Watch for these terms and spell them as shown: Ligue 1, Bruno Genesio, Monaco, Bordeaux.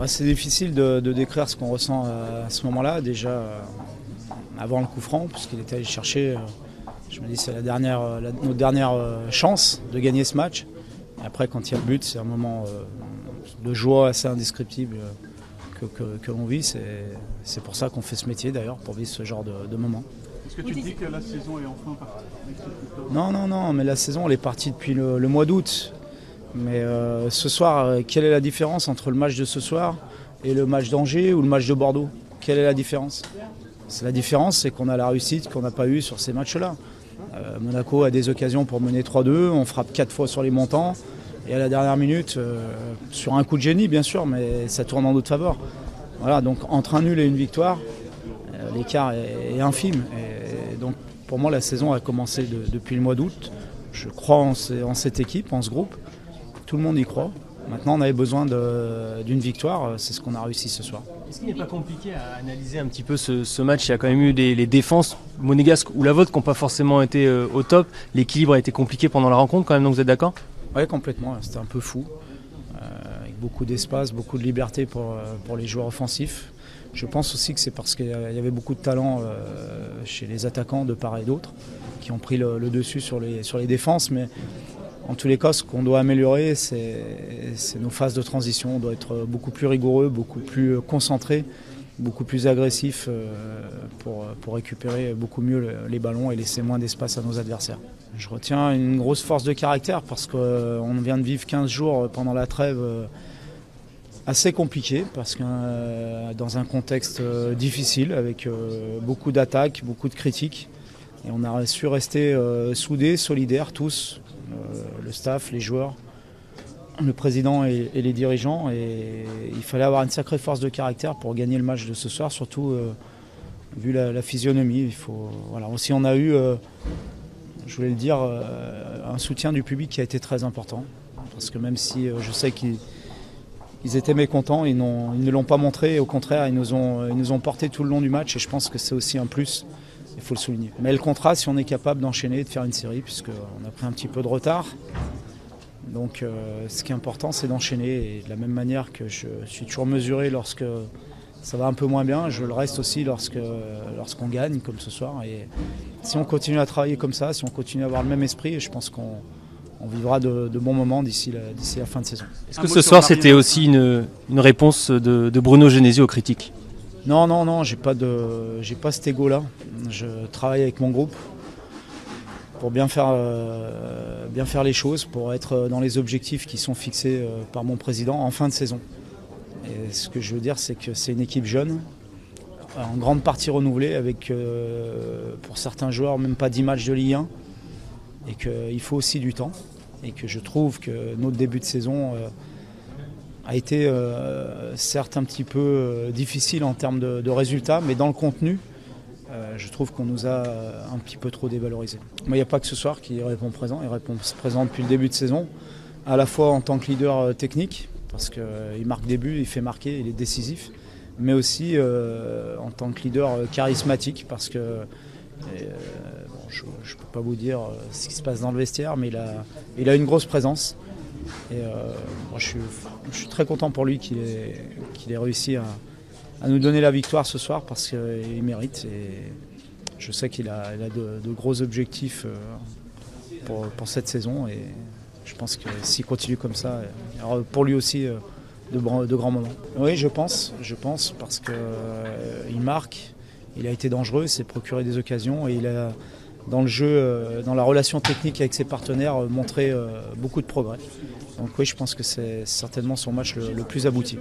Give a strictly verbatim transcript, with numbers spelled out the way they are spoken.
Ouais, c'est difficile de, de décrire ce qu'on ressent à ce moment-là, déjà avant le coup franc, puisqu'il était allé chercher, je me dis c'est la dernière, la, notre dernière chance de gagner ce match. Et après quand il y a le but, c'est un moment de joie assez indescriptible que, que, que l'on vit. C'est pour ça qu'on fait ce métier d'ailleurs, pour vivre ce genre de, de moment. Est-ce que tu dis que la saison est enfin partie? Non, non, non, mais la saison elle est partie depuis le, le mois d'août. Mais euh, ce soir, euh, quelle est la différence entre le match de ce soir et le match d'Angers ou le match de Bordeaux? Quelle est la différence? La différence, c'est qu'on a la réussite qu'on n'a pas eue sur ces matchs-là. Euh, Monaco a des occasions pour mener trois deux, on frappe quatre fois sur les montants. Et à la dernière minute, euh, sur un coup de génie bien sûr, mais ça tourne en notre faveur. Voilà, donc entre un nul et une victoire, euh, l'écart est, est infime. Et, et donc pour moi, la saison a commencé de, depuis le mois d'août. Je crois en, en cette équipe, en ce groupe. Tout le monde y croit. Maintenant, on avait besoin d'une victoire. C'est ce qu'on a réussi ce soir. Est-ce qu'il n'est pas compliqué à analyser un petit peu ce, ce match? Il y a quand même eu des, les défenses monégasques ou la vôtre qui n'ont pas forcément été euh, au top. L'équilibre a été compliqué pendant la rencontre quand même, donc vous êtes d'accord? Oui, complètement. C'était un peu fou. Euh, avec beaucoup d'espace, beaucoup de liberté pour, pour les joueurs offensifs. Je pense aussi que c'est parce qu'il y avait beaucoup de talent euh, chez les attaquants de part et d'autre qui ont pris le, le dessus sur les, sur les défenses. Mais en tous les cas, ce qu'on doit améliorer, c'est nos phases de transition. On doit être beaucoup plus rigoureux, beaucoup plus concentré, beaucoup plus agressif pour, pour récupérer beaucoup mieux les ballons et laisser moins d'espace à nos adversaires. Je retiens une grosse force de caractère parce qu'on vient de vivre quinze jours pendant la trêve assez compliqués parce que dans un contexte difficile avec beaucoup d'attaques, beaucoup de critiques. Et on a su rester euh, soudés, solidaires tous, euh, le staff, les joueurs, le président et, et les dirigeants. Et il fallait avoir une sacrée force de caractère pour gagner le match de ce soir, surtout euh, vu la, la physionomie. Il faut, voilà. Aussi on a eu, euh, je voulais le dire, euh, un soutien du public qui a été très important. Parce que même si euh, je sais qu'ils étaient mécontents, ils, ils ne l'ont pas montré. Au contraire, ils nous ont, ils nous ont portés tout le long du match et je pense que c'est aussi un plus. Il faut le souligner. Mais le contraste, si on est capable d'enchaîner, de faire une série, puisqu'on a pris un petit peu de retard. Donc euh, ce qui est important, c'est d'enchaîner. Et de la même manière que je suis toujours mesuré lorsque ça va un peu moins bien, je le reste aussi lorsque, lorsqu'on gagne, comme ce soir. Et si on continue à travailler comme ça, si on continue à avoir le même esprit, je pense qu'on on vivra de, de bons moments d'ici la, d'ici la fin de saison. Est-ce que ce soir, c'était aussi une, une réponse de, de Bruno Genesio aux critiques? Non, non, non, j'ai pas de, j'ai pas cet égo-là. Je travaille avec mon groupe pour bien faire, euh, bien faire les choses, pour être dans les objectifs qui sont fixés euh, par mon président en fin de saison. Et ce que je veux dire, c'est que c'est une équipe jeune, en grande partie renouvelée, avec euh, pour certains joueurs même pas dix matchs de Ligue un, et qu'il faut aussi du temps. Et que je trouve que notre début de saison Euh, a été euh, certes un petit peu euh, difficile en termes de, de résultats, mais dans le contenu, euh, je trouve qu'on nous a un petit peu trop dévalorisés. Mais il n'y a pas que ce soir qui répond présent, il répond présent depuis le début de saison, à la fois en tant que leader technique, parce qu'il euh, marque des buts, il fait marquer, il est décisif, mais aussi euh, en tant que leader charismatique, parce que euh, bon, je ne peux pas vous dire ce qui se passe dans le vestiaire, mais il a, il a une grosse présence. Et euh, moi je, suis, je suis très content pour lui qu'il ait, qu'il ait réussi à, à nous donner la victoire ce soir parce qu'il mérite. Et je sais qu'il a, il a de, de gros objectifs pour, pour cette saison et je pense que s'il continue comme ça, il y aura pour lui aussi de, de grands moments. Oui, je pense, je pense parce qu'il euh, marque, il a été dangereux, il s'est procuré des occasions et il a, dans le jeu, dans la relation technique avec ses partenaires, montrer beaucoup de progrès. Donc oui, je pense que c'est certainement son match le, le plus abouti.